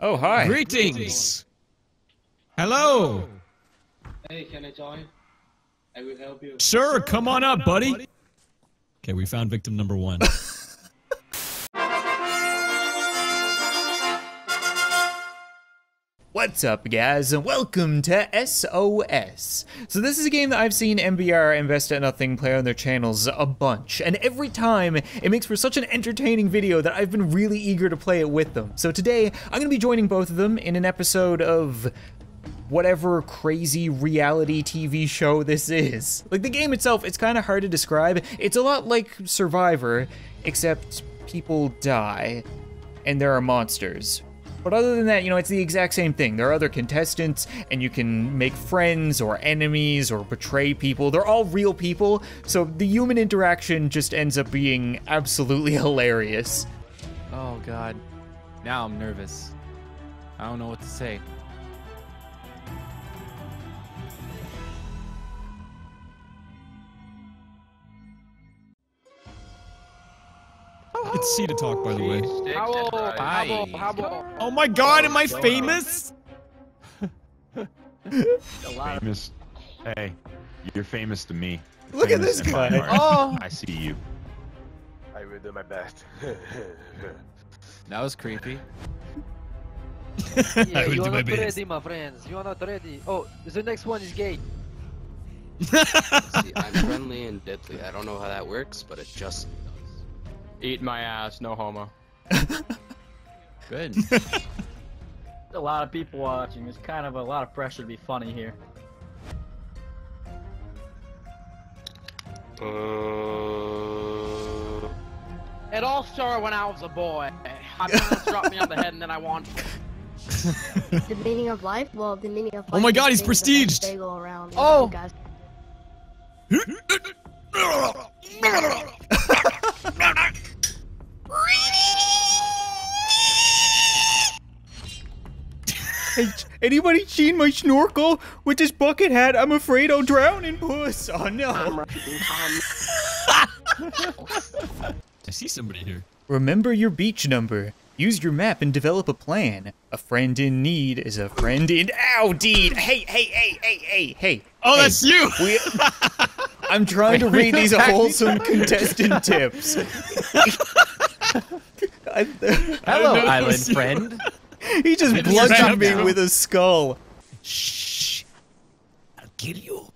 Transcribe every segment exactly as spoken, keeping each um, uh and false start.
Oh, hi. Greetings. Greetings. Hello. Hey, can I join? I will help you. Sure, sure come, on come on up, buddy. buddy. Okay, we found victim number one. What's up, guys, and welcome to S O S. So this is a game that I've seen eMBeaR and BestAtNothing play on their channels a bunch, and every time it makes for such an entertaining video that I've been really eager to play it with them. So today, I'm going to be joining both of them in an episode of whatever crazy reality T V show this is. Like, the game itself, it's kind of hard to describe. It's a lot like Survivor, except people die, and there are monsters. But other than that, you know, it's the exact same thing. There are other contestants, and you can make friends or enemies or betray people. They're all real people, so the human interaction just ends up being absolutely hilarious. Oh, God. Now I'm nervous. I don't know what to say. It's C to talk, by the way. Howell, Howell, Howell. Oh my God, am I famous? Famous. Hey, you're famous to me. Look at this guy. Oh, I see you. I will do my best. That was creepy. Yeah, I will do my best. You're not ready, my friends. You're not ready. Oh, the next one is gay. See, I'm friendly and deadly. I don't know how that works, but it just. Eat my ass, no homo. Good. A lot of people watching. There's kind of a lot of pressure to be funny here. Uh... It all started when I was a boy. My parents dropped me on the head and then I wanted. The meaning of life? Well, the meaning of life. Oh my God, he's prestiged! They go around. Oh! Guys. Anybody seen my snorkel? With this bucket hat, I'm afraid I'll drown in puss. Oh no. I see somebody here. Remember your beach number. Use your map and develop a plan. A friend in need is a friend in- Ow, Deed! Hey, hey, hey, hey, hey, hey. Oh, hey. That's you! We... I'm trying to read these wholesome contestant tips. I... Hello, island friend. He just bludgeoned me with a skull. Shh! I'll kill you.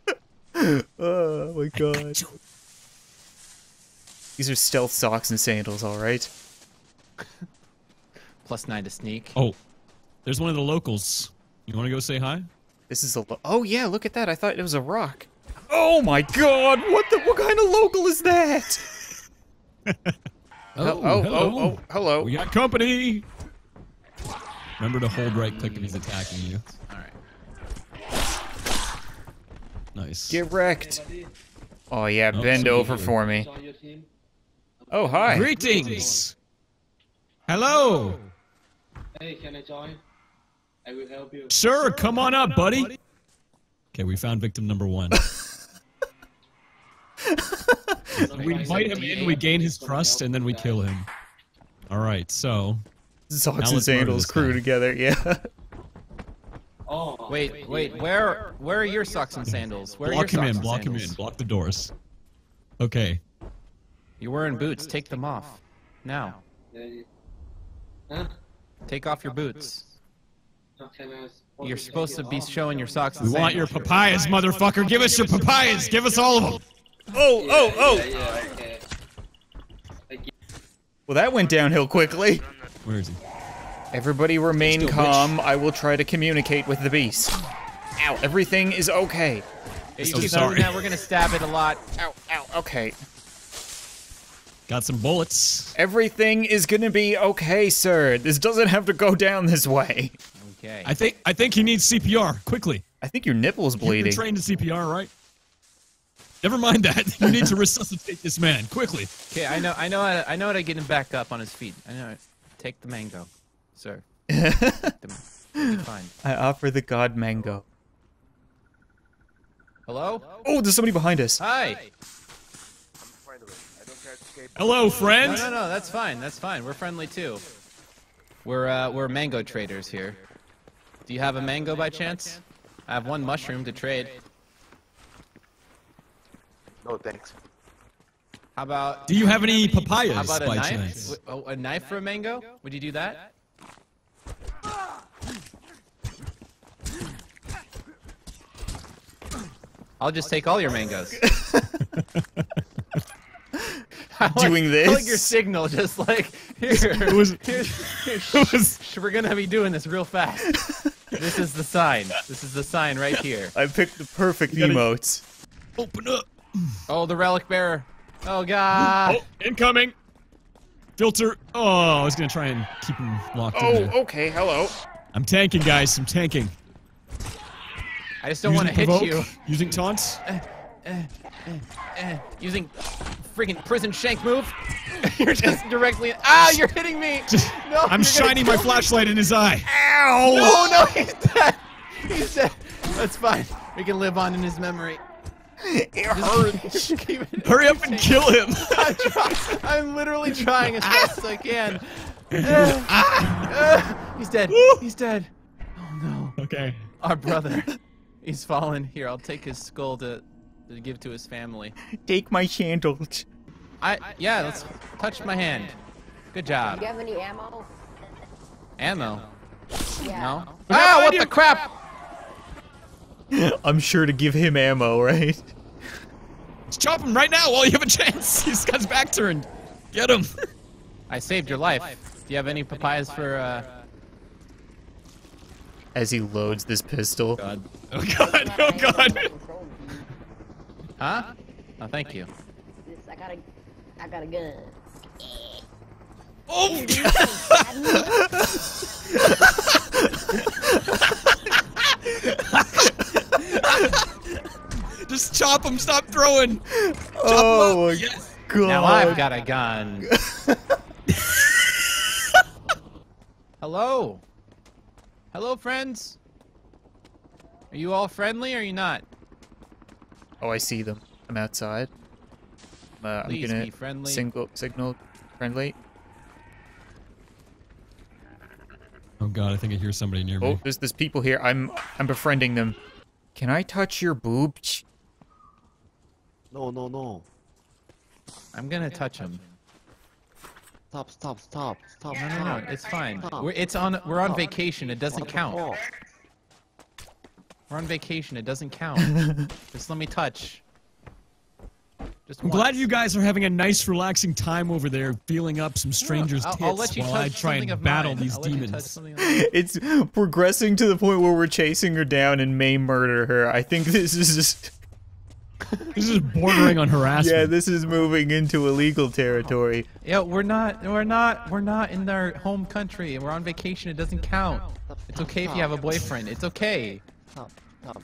Oh my God. These are stealth socks and sandals, all right. Plus nine to sneak. Oh, there's one of the locals. You want to go say hi? This is a lo- Oh yeah, look at that. I thought it was a rock. Oh my God! What the? What kind of local is that? oh, oh, oh, oh, oh, hello. We got company. Remember to hold right click if he's attacking you. Alright. Nice. Get wrecked. Oh yeah, oh, bend over for me. Oh, hi. Greetings. Hello. Hey, can I join? I will help you. Sure, sure come, come on up, buddy. buddy. Okay, we found victim number one. We invite him in, we gain his trust, and then we kill him. Alright, so... Socks and sandals crew together, yeah. Oh, wait, wait, wait, wait, where where are your socks and sandals? Where block are your him socks in, block and sandals? him in, block the doors. Okay. You're wearing boots, take them off. Now. Huh? Take off your boots. You're supposed to be showing your socks and sandals. We want your papayas, motherfucker! Give us your papayas! Give us all of them! Oh, oh, oh! Well, that went downhill quickly. Where is he? Everybody remain calm. Wish. I will try to communicate with the beast. Ow, everything is okay. Hey, you so keep sorry. Now we're gonna stab it a lot. Ow, ow, okay. Got some bullets. Everything is gonna be okay, sir. This doesn't have to go down this way. Okay. I think I think he needs C P R, quickly. I think your nipple is bleeding. You're trained in C P R, right? Never mind that. You need to resuscitate this man, quickly. Okay, I know I know how to, I know how to get him back up on his feet. I know it. Take the mango, sir. Fine. I offer the god mango. Hello? Oh, there's somebody behind us. Hi. Hi. Hello, friend. No, no, no, that's fine. That's fine. We're friendly too. We're, uh, we're mango traders here. Do you have a mango by chance? I have one mushroom to trade. No, thanks. How about... Do you have any papayas? How about a knife? Oh, a knife for a mango? Would you do that? I'll just take all your mangoes. Like, doing this? I like your signal, just like, here, it was, here, here it was, we're gonna be doing this real fast. This is the sign. This is the sign right here. I picked the perfect emotes. Open up. Oh, the relic bearer. Oh, God. Oh, incoming. Filter. Oh, I was gonna try and keep him locked oh, in. Oh, okay, hello. I'm tanking, guys. I'm tanking. I just don't want to hit you. Using taunts? Uh, uh, uh, uh, using... Freaking prison shank move! You're just directly. Ah, you're hitting me! Just, no, I'm shining my flashlight in his eye. Ow! No, no, he's dead. He's dead. That's fine. We can live on in his memory. It hurts. Hurry up and kill him! I'm, try, I'm literally trying as fast as I can. Uh, uh, he's dead. He's dead. Oh no. Okay. Our brother. He's fallen. Here, I'll take his skull to. To give to his family. Take my sandals. I yeah, let's touch my hand. Good job. Do you have any ammo? Ammo? Yeah. No. Ah, what the crap! I'm sure to give him ammo, right? Just chop him right now while you have a chance. He's got his back turned. Get him. I saved your life. Do you have any papayas for? Uh... As he loads this pistol. God. Oh God! Oh God! Huh? Oh, thank you. I got a, I got a gun. Oh! Just chop him! Stop throwing! Chop oh him up. Yes. God! Now I've got a gun. Hello. Hello, friends. Are you all friendly or are you not? Oh, I see them. I'm outside. Uh, I'm gonna be friendly. Single, signal friendly. Oh God, I think I hear somebody near oh, me. Oh, there's, there's people here. I'm I'm befriending them. Can I touch your boob? No, no, no. I'm gonna, I'm gonna touch, touch him. him. Stop! Stop! Stop! Stop! No, no, no. It's fine. Stop. We're it's on. We're on stop. vacation. It doesn't count. We're on vacation, it doesn't count. Just let me touch. Just I'm once. Glad you guys are having a nice, relaxing time over there, feeling up some strangers' tits I'll, I'll let you while I try and battle these I'll demons. It's progressing to the point where we're chasing her down and may murder her. I think this is just... This is bordering on harassment. Yeah, this is moving into illegal territory. Yeah, we're not, we're not, we're not in our home country. We're on vacation, it doesn't count. It's okay if you have a boyfriend, it's okay. Stop, stop.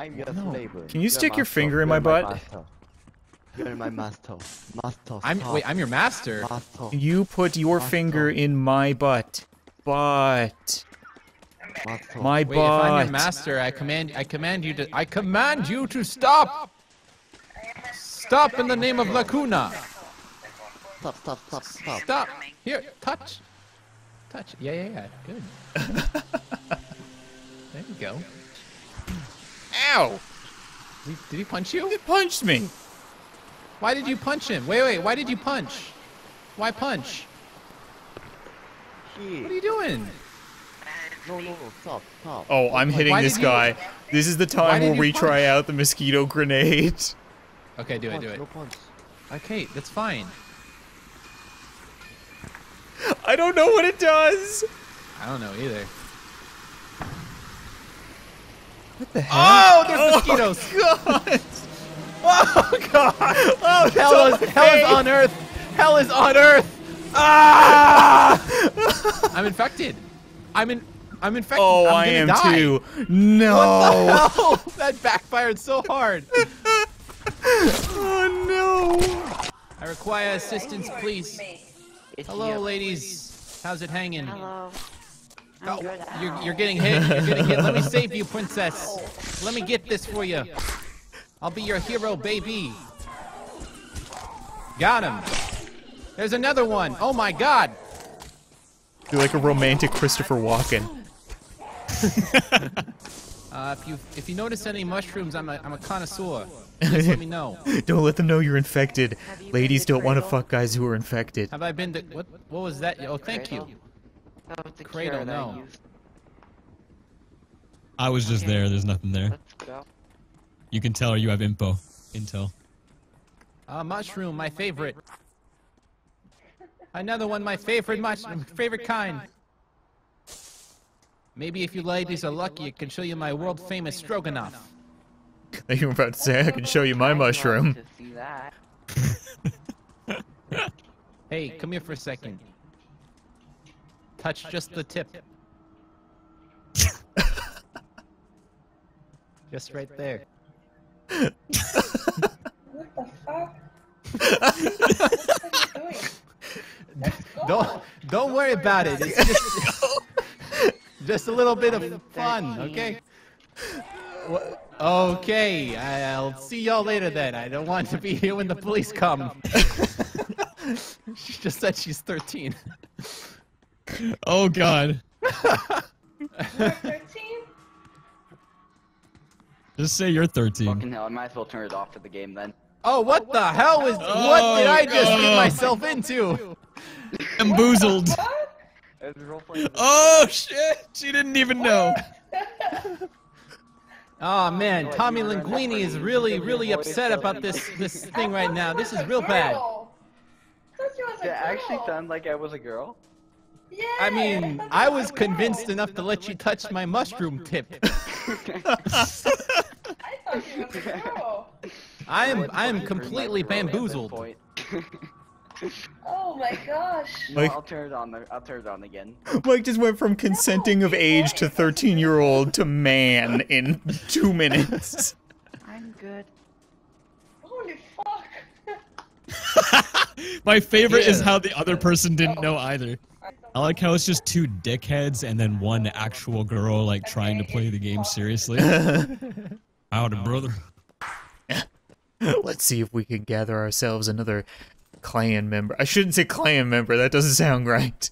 I'm your no. Flavor. Can you You're stick master. your finger in You're my butt? Master. You're my master. Master. I'm stop. wait, I'm your master. master. You put your master. finger in my butt. Butt. Master. My wait, butt. If I'm your master, I command I command you to I command you to stop. Stop in the name of Lacuna. Stop, stop, stop, stop. Stop. Here, touch. Touch. Yeah, yeah, yeah. Good. There you go. Ow! Did he, did he punch you? He punched me! Why did you punch him? Wait, wait, why did you punch? Why punch? What are you doing? No, no, stop, stop. Oh, I'm hitting why this guy. You... This is the time where we punch? try out the mosquito grenade. Okay, do it, do it. Okay, that's fine. I don't know what it does! I don't know either. What the hell? Oh, there's oh, mosquitoes! God. Oh God! Oh, hell is, hell is on Earth! Hell is on Earth! Ah! I'm infected. I'm in. I'm infected. Oh, I'm I am die. too. No! What the hell? That backfired so hard. Oh no! I require assistance, please. Hello, ladies. How's it hanging? Hello. Oh, you're, you're getting hit, you're getting hit. Let me save you, princess. Let me get this for you. I'll be your hero, baby. Got him. There's another one. Oh my God. You're like a romantic Christopher Walken. uh, if you if you notice any mushrooms, I'm a I'm a connoisseur. Just let me know. Don't let them know you're infected. Ladies don't want to fuck guys who are infected. Have I been to what? What was that? Oh, thank you. Oh, the cradle. No. I was just there. There's nothing there. Let's go. You can tell, or you have info, intel. Uh, mushroom, my favorite. Another one, my favorite mushroom, favorite kind. Maybe if you ladies are lucky, I can show you my world-famous stroganoff. You were about to say, I can show you my mushroom. Hey, come here for a second. Touch just the tip. Just right there. What the fuck? What are you doing? Don't, don't worry about it. It's just... Just a little bit of fun, okay? Okay, I'll see y'all later then. I don't want to be here when the police come. She just said she's thirteen. Oh god. You're thirteen? Just say you're thirteen. Fucking hell, I might as well turn it off for the game then. Oh, what the hell is- oh, what did I just get myself into? Bamboozled. Oh shit! She didn't even know. Oh man, Tommy Linguini is really, really upset about this this thing right now. This is real bad. Did it actually sound like I was a girl? Yeah. I mean, I was convinced enough to let you touch my mushroom tip. I thought you was a girl. I am, I am completely bamboozled. Oh my gosh! Mike, no, I'll turn it on. The, I'll turn it on again. Mike just went from consenting no, of age to thirteen-year-old to man in two minutes. I'm good. Holy fuck! My favorite yeah. is how the other person didn't know either. I like how it's just two dickheads and then one actual girl like trying to play the game seriously. Howdy, brother. Let's see if we can gather ourselves another. Clan member. I shouldn't say clan member. That doesn't sound right.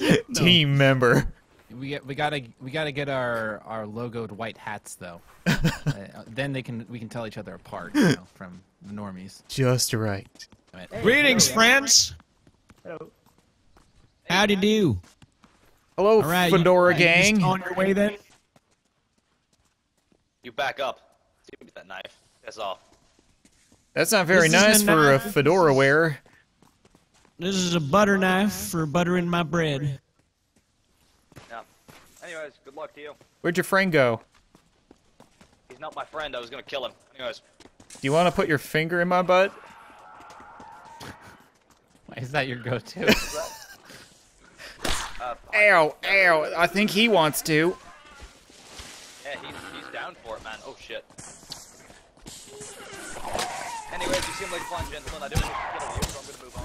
No. Team member. We get, we gotta we gotta get our our logoed white hats though. uh, then they can we can tell each other apart you know, from the normies. Just right. Hey, greetings, hello, friends. Hello. Howdy do. Hello, right, Fedora you, gang. You on your way then. You back up. Give me that knife. That's all. That's not very nice for a fedora wearer. This is a butter knife for buttering my bread. Yeah. Anyways, good luck to you. Where'd your friend go? He's not my friend. I was gonna kill him. Anyways. Do you want to put your finger in my butt? Why is that your go-to? Ow! Ow! I think he wants to. Yeah, he's, he's down for it, man. Oh shit. Anyways, you seem like fun gentlemen. I don't need to get away, so I'm gonna move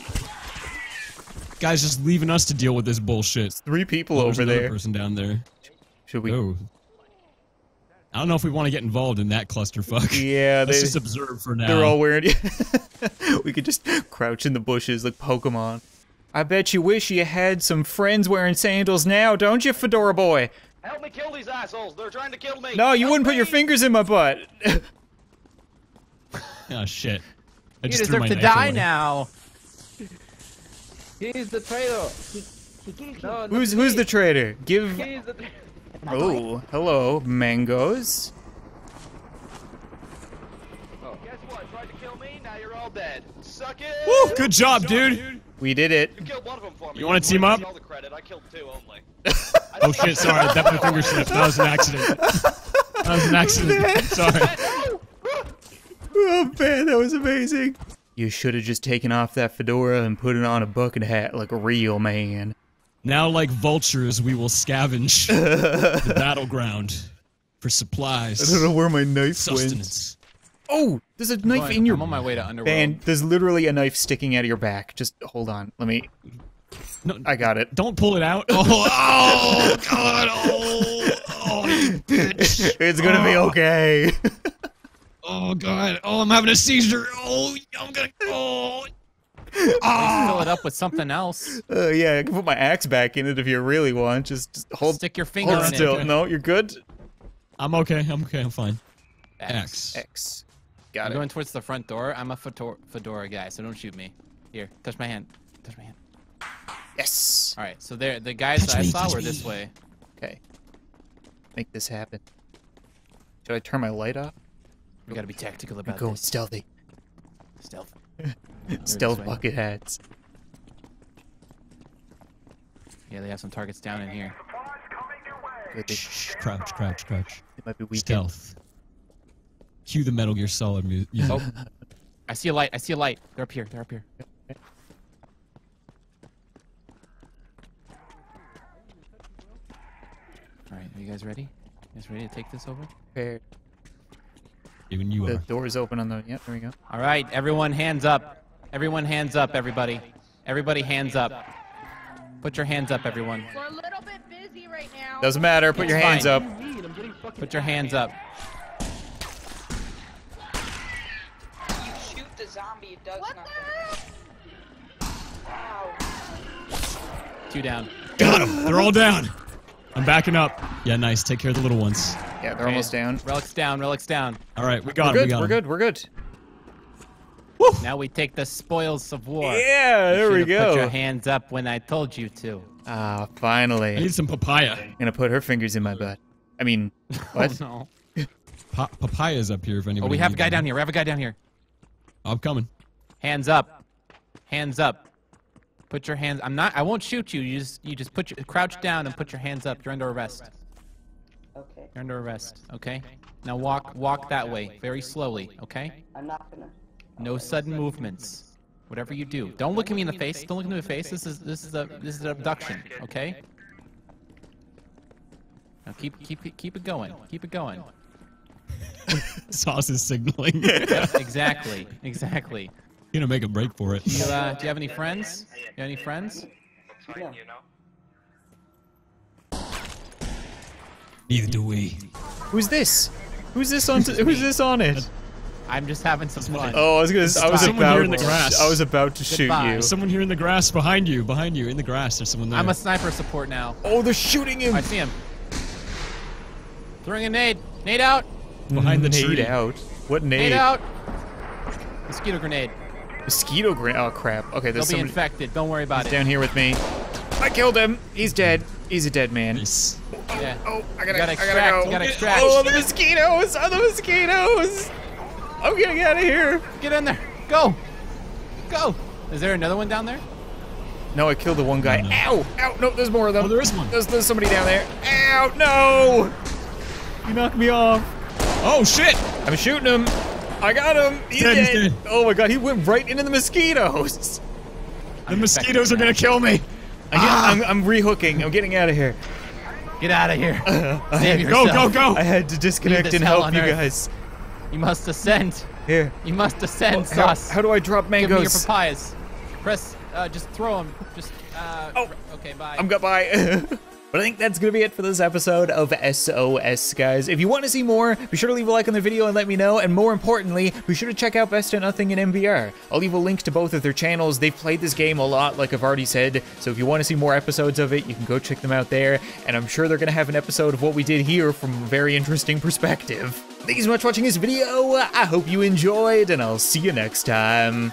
on. I'm gonna go. Guys, just leaving us to deal with this bullshit. There's three people oh, over there. Person down there. Should we? Oh. I don't know if we want to get involved in that clusterfuck. Yeah, they, let's just observe for now. They're all weird. We could just crouch in the bushes like Pokemon. I bet you wish you had some friends wearing sandals now, don't you, Fedora boy? Help me kill these assholes! They're trying to kill me. No, you Help wouldn't me. put your fingers in my butt. Oh shit! I just you deserve to die away. now. He's the traitor. He, he, he, no, who's who's the traitor? Give. The tra oh, hello, mangoes. Oh. Guess what? Tried to kill me. Now you're all dead. Suck it. Woo! Good job, dude. We did it. You killed one of them for me. You want to team up? All the credit. I killed two only. Oh shit! Sorry, that my finger slipped. That was an accident. That was an accident. Sorry. Oh man, that was amazing. You should have just taken off that fedora and put it on a bucket hat like a real man. Now like vultures, we will scavenge the battleground for supplies. I don't know where my knife sustenance. went. Oh, there's a knife on, in your- I'm on my way to Underworld. Man, there's literally a knife sticking out of your back. Just hold on, let me- no, I got it. Don't pull it out. Oh, oh god, oh, oh you bitch. It's gonna oh. be okay. Oh god! Oh, I'm having a seizure! Oh, I'm gonna. Oh, Ah! Fill it up with something else. Uh, yeah, I can put my axe back in it if you really want. Just, just hold. Stick your finger hold in still. It. No, you're good. I'm okay. I'm okay. I'm fine. Axe. Axe. Got I'm it. Going towards the front door. I'm a fedora guy, so don't shoot me. Here, touch my hand. Touch my hand. Yes. All right. So there, the guys touch that me, I saw were me. This way. Okay. Make this happen. Should I turn my light off? We gotta be tactical about this. Go stealthy. Stealth. No, stealth bucket hats. Yeah, they have some targets down in here. Shh, crouch, crouch, crouch. It might be weak. Stealth. Cue the Metal Gear Solid music. Oh, I see a light. I see a light. They're up here. They're up here. Okay. All right, are you guys ready? You guys ready to take this over? Prepared. Even you the are. The door is open on the. Yep, there we go. All right, everyone, hands up. Everyone, hands up. Everybody, everybody, hands up. Put your hands up, everyone. We're a little bit busy right now. Doesn't matter. Put it's your fine. hands up. Put your hands up. Zombie does what nothing. The hell? Wow. Two down. Got him! They're all down! I'm backing up. Yeah, nice. Take care of the little ones. Yeah, they're okay. almost down. Relic's down, relic's down. Alright, we got him. We got we're good, we're good, we're good. Woo! Now we take the spoils of war. Yeah, there we go. Put your hands up when I told you to. Ah, oh, finally. I need some papaya. I'm gonna put her fingers in my butt. I mean, what? Oh, no. Pa papaya's up here if anybody. Oh, we have a guy down here. We have a guy down here. I'm coming. Hands up. Hands up. Put your hands. I'm not. I won't shoot you. You just. You just put your. Crouch down and put your hands up. You're under arrest. Okay. You're under arrest. Okay. Now walk. Walk that way. Very slowly. Okay. I'm not gonna. No sudden movements. Whatever you do, don't look at me in the face. Don't look at me in the face. This is. This is a. This is an abduction. Okay. Now keep. Keep. Keep it going. Keep it going. Sauce is signaling. Yep, exactly, exactly. You're gonna make a break for it. You, uh, do you have any friends? Do you have any friends? No. Neither do we. Who's this? Who's this on? Who's this on it? I'm just having some fun. Oh, I was gonna. I was someone about. Here in the grass. I was about to Goodbye. shoot you. Someone here in the grass behind you. Behind you in the grass. There's someone there. I'm a sniper support now. Oh, they're shooting him. I see him. Throwing a nade. Nade out. Behind the nade tree. out. What nade? Nade out. Mosquito grenade. Mosquito grenade. Oh crap. Okay, there's They'll be infected. Don't worry about He's it. Down here with me. I killed him. He's dead. He's a dead man. Nice. Yeah. Oh, I gotta, gotta I gotta go. You gotta extract. Oh, the mosquitoes! Oh, the mosquitoes! I'm getting out of here. Get in there. Go. Go. Is there another one down there? No, I killed the one guy. Oh, no. Ow! Ow! No, there's more of them. Oh, there is one. There's, there's somebody down there. Ow! No! You knocked me off. Oh shit! I'm shooting him. I got him. He's dead, dead. He's dead. Oh my god, he went right into the mosquitoes. The mosquitoes are gonna kill me. I get, ah. I'm, I'm rehooking. I'm getting out of here. Get out of here. Uh, Save I, yourself. Go, go, go! I had to disconnect and help you Earth. guys. You must ascend. Here. You must ascend, oh, Sauce. How, how do I drop mangoes? Give me your papayas. Press. Uh, just throw them. Just. Uh, oh. Okay. Bye. I'm goodbye. But I think that's gonna be it for this episode of S O S, guys. If you want to see more, be sure to leave a like on the video and let me know, and more importantly, be sure to check out BestAtNothing and eMBeaR. I'll leave a link to both of their channels. They've played this game a lot, like I've already said, so if you want to see more episodes of it, you can go check them out there, and I'm sure they're gonna have an episode of what we did here from a very interesting perspective. Thank you so much for watching this video, I hope you enjoyed, and I'll see you next time.